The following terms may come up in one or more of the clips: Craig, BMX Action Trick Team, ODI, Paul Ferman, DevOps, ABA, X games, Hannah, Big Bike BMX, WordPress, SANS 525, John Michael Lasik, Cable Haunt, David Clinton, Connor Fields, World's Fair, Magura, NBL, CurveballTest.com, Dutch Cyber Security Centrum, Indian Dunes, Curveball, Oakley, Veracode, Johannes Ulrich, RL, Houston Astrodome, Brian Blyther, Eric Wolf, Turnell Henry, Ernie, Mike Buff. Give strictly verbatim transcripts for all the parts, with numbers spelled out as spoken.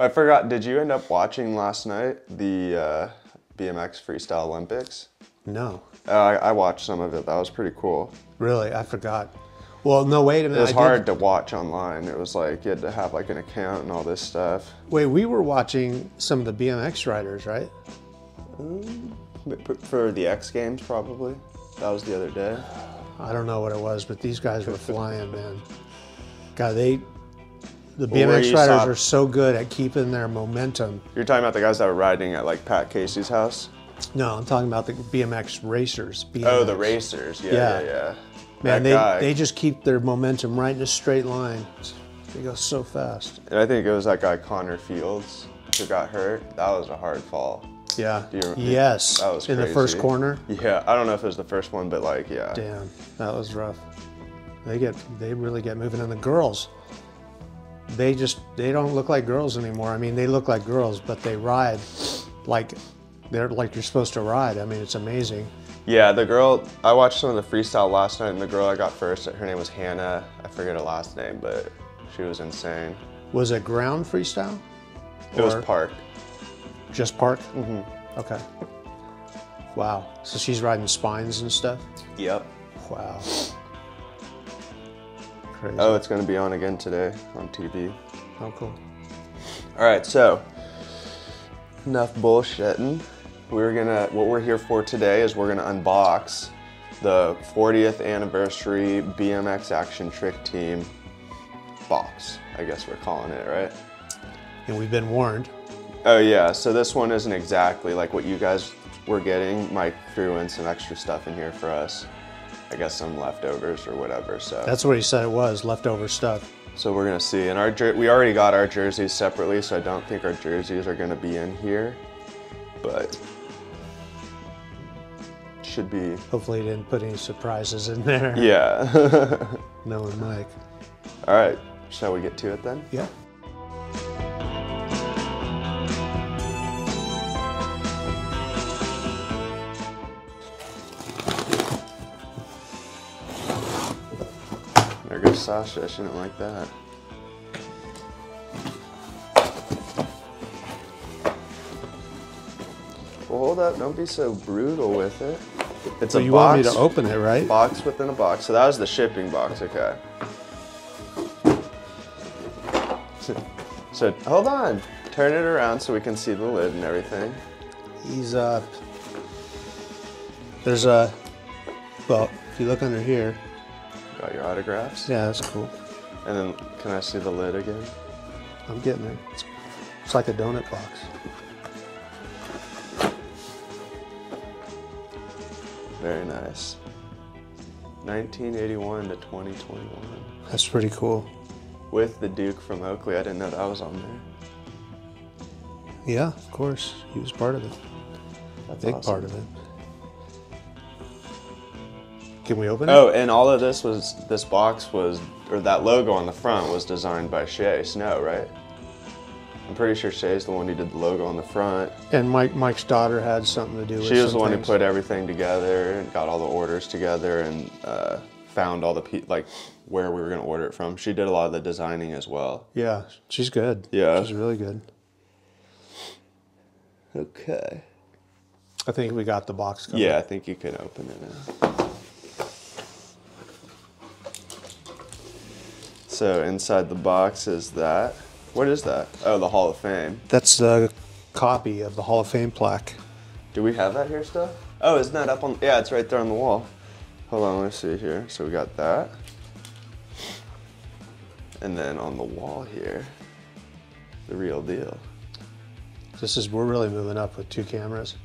I forgot, did you end up watching last night the uh, B M X Freestyle Olympics? No. Uh, I, I watched some of it. That was pretty cool. Really? I forgot. Well, no, wait a minute. It was I hard did... to watch online. It was like you had to have like an account and all this stuff. Wait, we were watching some of the B M X riders, right? Um, for the X Games, probably. That was the other day. I don't know what it was, but these guys were flying, man. God, they... The B M X riders stopped. are so good at keeping their momentum. You're talking about the guys that were riding at like Pat Casey's house? No, I'm talking about the B M X racers. B M X. Oh, the racers. Yeah, yeah, yeah. yeah. Man, they, they just keep their momentum right in a straight line. They go so fast. And I think it was that guy Connor Fields who got hurt. That was a hard fall. Yeah. Do you, yes. That was crazy. In the first corner? Yeah. I don't know if it was the first one, but like, yeah. Damn, that was rough. They get, they really get moving. And the girls, they just, they don't look like girls anymore. I mean, they look like girls, but they ride like they're like you're supposed to ride. I mean, it's amazing. Yeah, the girl, I watched some of the freestyle last night, and the girl I got first, her name was Hannah. I forget her last name, but she was insane. Was it ground freestyle? It was park. Just park? Mm-hmm. Okay. Wow. So she's riding spines and stuff? Yep. Wow. Crazy. Oh, it's going to be on again today on T V. Oh, cool. All right, so enough bullshitting. We're gonna. What we're here for today is we're gonna unbox the fortieth anniversary B M X Action Trick Team box. I guess we're calling it, right? And we've been warned. Oh yeah. So this one isn't exactly like what you guys were getting. Mike threw in some extra stuff in here for us. I guess some leftovers or whatever, so. That's what he said it was, leftover stuff. So we're gonna see, and our jer we already got our jerseys separately, so I don't think our jerseys are gonna be in here, but should be. Hopefully he didn't put any surprises in there. Yeah. Knowing Mike. All right, shall we get to it then? Yeah. Sasha, I shouldn't like that. Well, hold up, don't be so brutal with it. It's well, a you box. You want me to open it, right? Box within a box. So that was the shipping box, okay. So, so hold on. Turn it around so we can see the lid and everything. Ease up. There's a, well, if you look under here, got your autographs? Yeah, that's cool. And then, can I see the lid again? I'm getting it. It's, it's like a donut box. Very nice. nineteen eighty-one to twenty twenty-one. That's pretty cool. With the Duke from Oakley. I didn't know that was on there. Yeah, of course. He was part of it. That's a big awesome. part of it. Can we open it? Oh, and all of this was, this box was, or that logo on the front was designed by Shay Snow, right? I'm pretty sure Shay's the one who did the logo on the front. And Mike, Mike's daughter had something to do with it. She was the one who put everything together and got all the orders together and uh, found all the, pe like, where we were going to order it from. She did a lot of the designing as well. Yeah, she's good. Yeah. She's really good. Okay. I think we got the box covered. Yeah, I think you can open it now. So inside the box is that. What is that? Oh, the Hall of Fame. That's the copy of the Hall of Fame plaque. Do we have that here still? Oh, isn't that up on, yeah, it's right there on the wall. Hold on, let's see here. So we got that. And then on the wall here, the real deal. This is, we're really moving up with two cameras.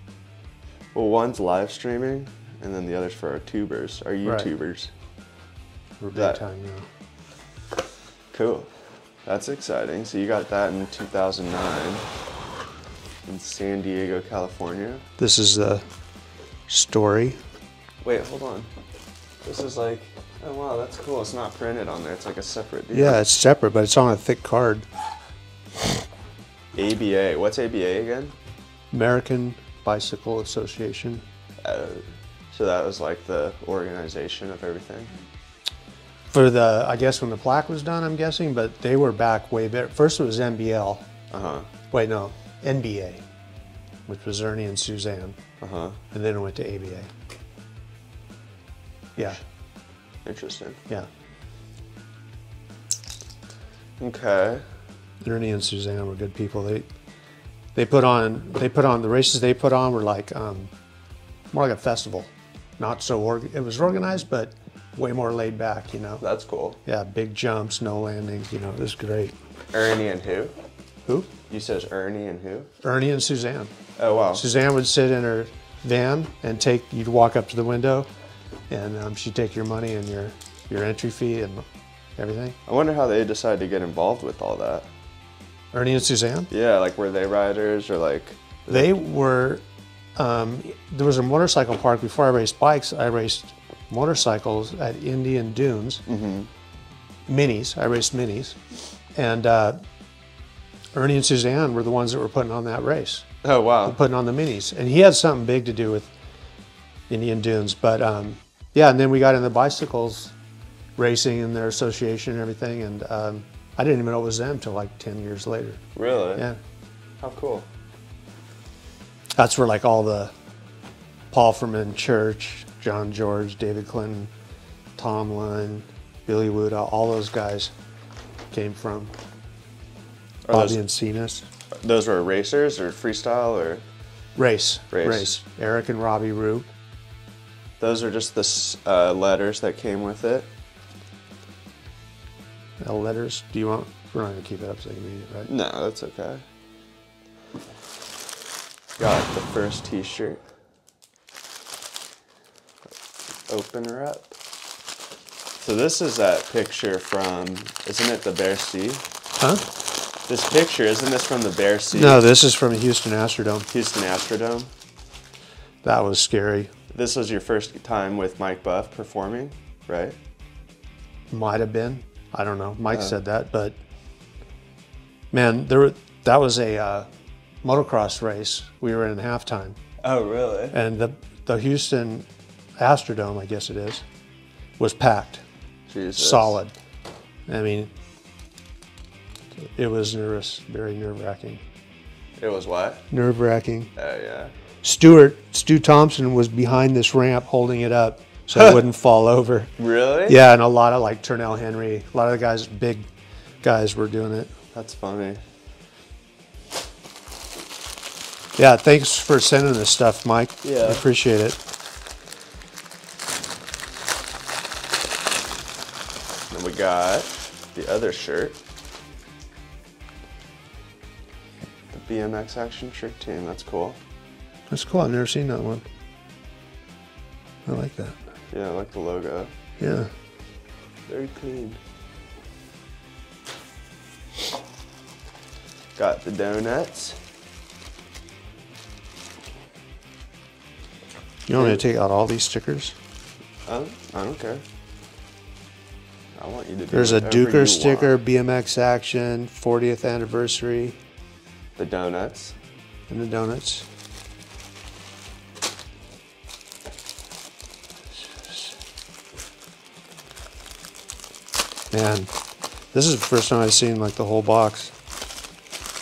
Well, one's live streaming, and then the other's for our tubers, our YouTubers. Right. We're big time now. Cool. That's exciting. So you got that in two thousand nine in San Diego, California. This is the story. Wait, hold on. This is like, oh wow, that's cool. It's not printed on there. It's like a separate deal. Yeah, it's separate, but it's on a thick card. A B A. What's A B A again? American Bicycle Association. Uh, so that was like the organization of everything? For the, I guess when the plaque was done, I'm guessing, but they were back way better. First it was N B L, Uh-huh. Wait, no, N B A, which was Ernie and Suzanne. Uh-huh. And then it went to A B A. Yeah. Interesting. Yeah. Okay. Ernie and Suzanne were good people. They they put on they put on the races they put on were like um, more like a festival. Not so org it was organized, but way more laid back, you know. That's cool. Yeah, big jumps, no landings, you know, it was great. Ernie and who? Who? You says Ernie and who? Ernie and Suzanne. Oh wow. Suzanne would sit in her van and take you'd walk up to the window and um, she'd take your money and your your entry fee and everything. I wonder how they decided to get involved with all that. Ernie and Suzanne? Yeah, like were they riders or like? They were, um, there was a motorcycle park. Before I raced bikes, I raced motorcycles at Indian Dunes, mm-hmm. minis, I raced minis. And uh, Ernie and Suzanne were the ones that were putting on that race. Oh, wow. Putting on the minis. And he had something big to do with Indian Dunes. But um, yeah, and then we got into bicycles racing and their association and everything. And um, I didn't even know it was them until like ten years later. Really? Yeah. How cool. That's where like all the Paul Ferman Church, John George, David Clinton, Tom Lynn, Billy Wouda, all those guys came from. Are Bobby those, and Cenas. Those were racers or freestyle or? Race. Race. Race. Eric and Robbie Root. Those are just the uh, letters that came with it. L letters? Do you want? We're not gonna keep it up so you can read it, right? No, that's okay. Got the first T-shirt. Open her up. So this is that picture from, isn't it the Bear Sea? Huh? This picture isn't this from the Bear Sea? No, this is from Houston Astrodome. Houston Astrodome. That was scary. This was your first time with Mike Buff performing, right? Might have been. I don't know. Mike uh, said that, but man, there were, that was a uh, motocross race. We were in halftime. Oh, really? And the the Houston Astrodome, I guess it is, was packed. Jesus. Solid. I mean, it was nervous, very nerve-wracking. It was what? Nerve-wracking. Oh uh, yeah. Stuart, Stu Thompson was behind this ramp holding it up, so it wouldn't fall over. Really? Yeah, and a lot of like Turnell Henry, a lot of the guys, big guys were doing it. That's funny. Yeah, thanks for sending this stuff, Mike. Yeah. I appreciate it. And we got the other shirt. The B M X Action Trick Team, that's cool. That's cool, I've never seen that one. I like that. Yeah, I like the logo. Yeah. Very clean. Got the donuts. You want me to take out all these stickers? I, I don't care. I want you to do There's a Duker sticker, want. B M X Action, fortieth anniversary. The donuts. And the donuts. Man, this is the first time I've seen like the whole box.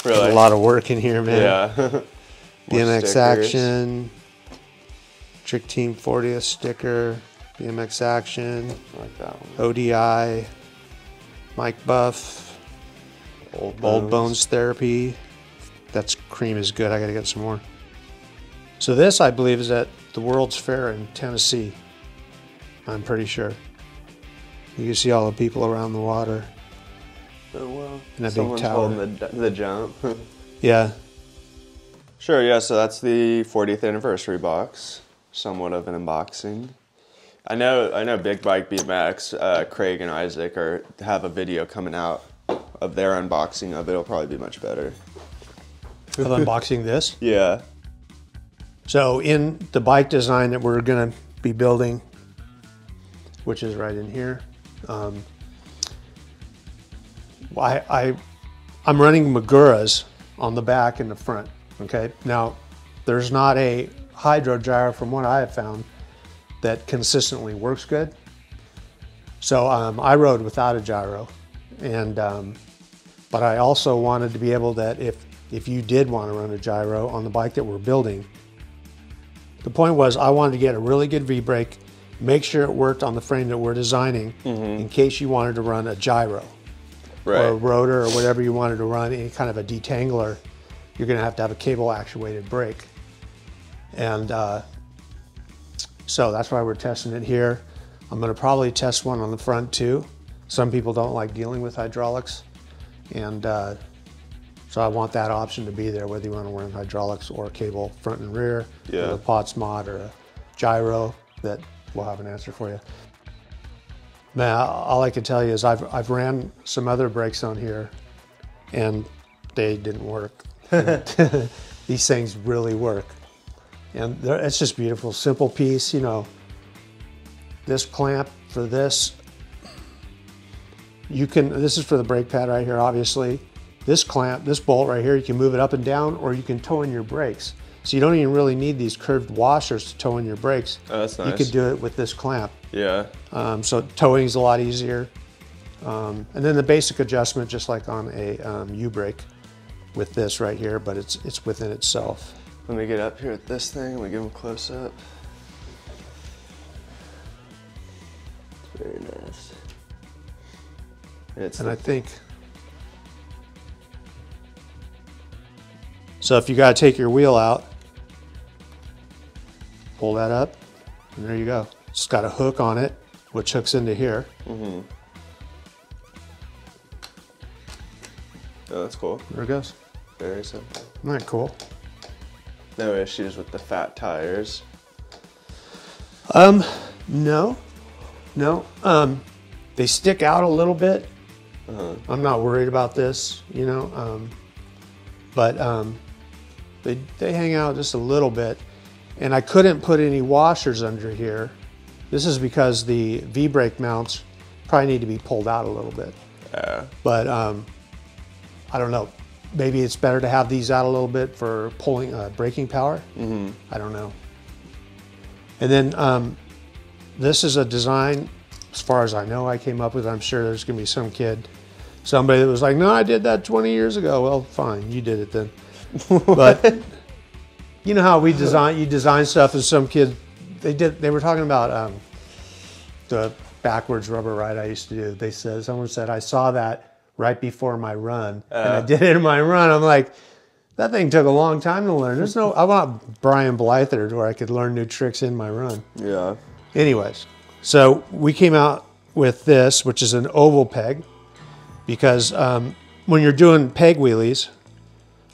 Really? There's a lot of work in here, man. Yeah. B M X stickers. Action, Trick Team fortieth sticker, B M X Action, I like that one. O D I, Mike Buff, Old Bones. Old Bones Therapy. That's cream is good. I gotta get some more. So this, I believe, is at the World's Fair in Tennessee. I'm pretty sure. You can see all the people around the water. Oh, wow. And that big tower. Someone's holding the jump. Yeah. Sure, yeah, so that's the fortieth anniversary box. Somewhat of an unboxing. I know I know Big Bike B M X, uh, Craig and Isaac are have a video coming out of their unboxing of it. It'll probably be much better. Of unboxing this? Yeah. So in the bike design that we're going to be building, which is right in here, Um, I, I, I'm running Maguras on the back and the front, okay? Now, there's not a hydro gyro, from what I have found, that consistently works good. So um, I rode without a gyro, and um, But I also wanted to be able that if, if you did want to run a gyro on the bike that we're building, the point was I wanted to get a really good V-brake, make sure it worked on the frame that we're designing mm-hmm. in case you wanted to run a gyro right. or a rotor or whatever you wanted to run, any kind of a detangler, you're going to have to have a cable actuated brake. And uh, so that's why we're testing it here. I'm going to probably test one on the front too. Some people don't like dealing with hydraulics. And uh, so I want that option to be there, whether you want to run hydraulics or a cable front and rear, yeah. or a P O T S mod or a gyro, that we'll have an answer for you. Now, all I can tell you is I've, I've ran some other brakes on here and they didn't work. These things really work. And it's just beautiful, simple piece, you know, this clamp for this. You can, this is for the brake pad right here, obviously. This clamp, this bolt right here, you can move it up and down or you can tow in your brakes. So you don't even really need these curved washers to tow in your brakes. Oh, that's nice. You could do it with this clamp. Yeah. Um, so towing is a lot easier. Um, and then the basic adjustment, just like on a um, U-brake with this right here, but it's, it's within itself. Let me get up here with this thing and we give them a close up. It's very nice. And, it's and I think, so if you gotta take your wheel out, pull that up, and there you go. It's got a hook on it, which hooks into here. Mm-hmm. Oh, that's cool. There it goes. Very simple. Isn't that cool? No issues with the fat tires? Um, no, no. Um, they stick out a little bit. Uh-huh. I'm not worried about this, you know, um, but um, they, they hang out just a little bit. And I couldn't put any washers under here. This is because the V-brake mounts probably need to be pulled out a little bit. Yeah. But um, I don't know. Maybe it's better to have these out a little bit for pulling uh, braking power. Mm-hmm. I don't know. And then um, this is a design, as far as I know, I came up with. I'm sure there's going to be some kid, somebody that was like, "No, I did that twenty years ago." Well, fine, you did it then. But you know how we design, you design stuff, and some kid, they did. They were talking about um, the backwards rubber ride I used to do. They said, someone said, "I saw that right before my run, uh, and I did it in my run." I'm like, that thing took a long time to learn. There's no, I want Brian Blyther to where I could learn new tricks in my run. Yeah. Anyways, so we came out with this, which is an oval peg, because um, when you're doing peg wheelies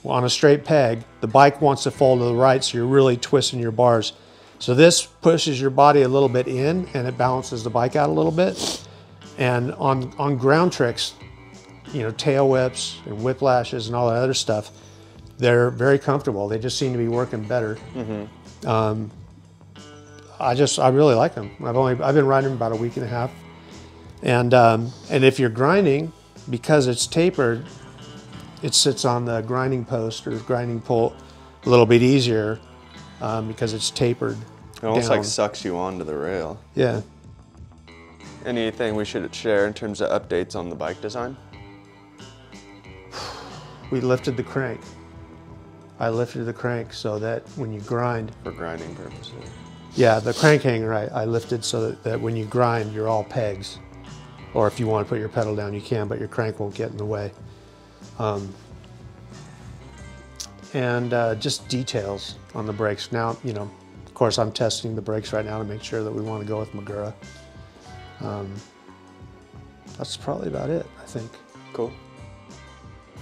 on a straight peg, the bike wants to fold to the right, so you're really twisting your bars. So this pushes your body a little bit in, and it balances the bike out a little bit. And on, on ground tricks, you know, tail whips and whiplashes and all that other stuff, they're very comfortable. They just seem to be working better. Mm-hmm. um, I just, I really like them. I've only, I've been riding them about a week and a half. And, um, and if you're grinding, because it's tapered, it sits on the grinding post or grinding pole a little bit easier um, because it's tapered. It almost down. Like sucks you onto the rail. Yeah. Anything we should share in terms of updates on the bike design? We lifted the crank. I lifted the crank so that when you grind. For grinding purposes. Yeah, the crank hanger I, I lifted so that, that when you grind, you're all pegs. Or if you want to put your pedal down, you can, but your crank won't get in the way. Um, and uh, just details on the brakes. Now, you know, of course, I'm testing the brakes right now to make sure that we want to go with Magura. Um, that's probably about it, I think. Cool.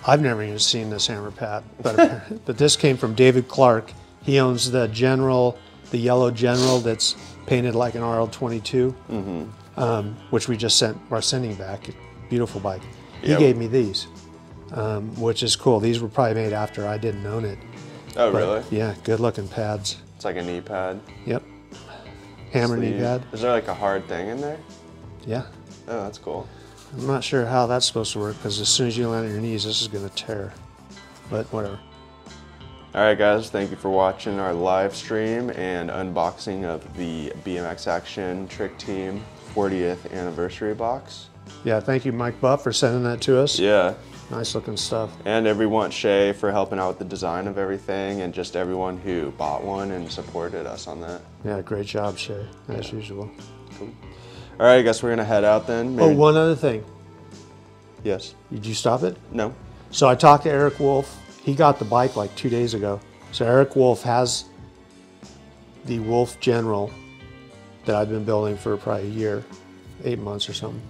I've never even seen this hammer pad, but, but this came from David Clark. He owns the General, the yellow General that's painted like an R L twenty-two, mm-hmm. um, which we just sent, are sending back. Beautiful bike. He yep. gave me these, um, which is cool. These were probably made after I didn't own it. Oh, but, really? Yeah, good looking pads. It's like a knee pad. Yep. Hammer Sleeve. knee pad. Is there like a hard thing in there? Yeah. Oh, that's cool. I'm not sure how that's supposed to work, because as soon as you land on your knees, this is going to tear, but whatever. All right, guys, thank you for watching our live stream and unboxing of the B M X Action Trick Team fortieth anniversary box. Yeah, thank you, Mike Buff, for sending that to us. Yeah. Nice looking stuff. And everyone, Shay, for helping out with the design of everything, and just everyone who bought one and supported us on that. Yeah, great job, Shay, as yeah. usual. Cool. All right, I guess we're gonna head out then. Maybe. Oh, one other thing. Yes. Did you stop it? No. So I talked to Eric Wolf. He got the bike like two days ago. So Eric Wolf has the Wolf General that I've been building for probably a year, eight months or something.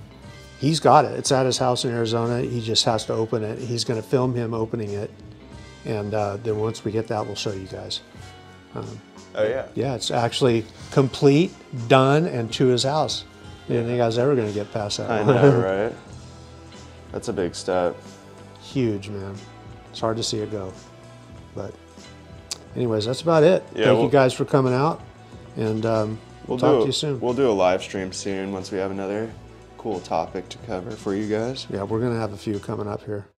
He's got it. It's at his house in Arizona. He just has to open it. He's going to film him opening it. And uh, then once we get that, we'll show you guys. Um, oh, yeah. Yeah, it's actually complete, done, and to his house. I didn't think I was ever going to get past that. I know, right? That's a big step. Huge, man. It's hard to see it go. But anyways, that's about it. Yeah, Thank we'll, you guys for coming out. And um, we'll talk do, to you soon. We'll do a live stream soon once we have another cool topic to cover for you guys. Yeah, we're going to have a few coming up here.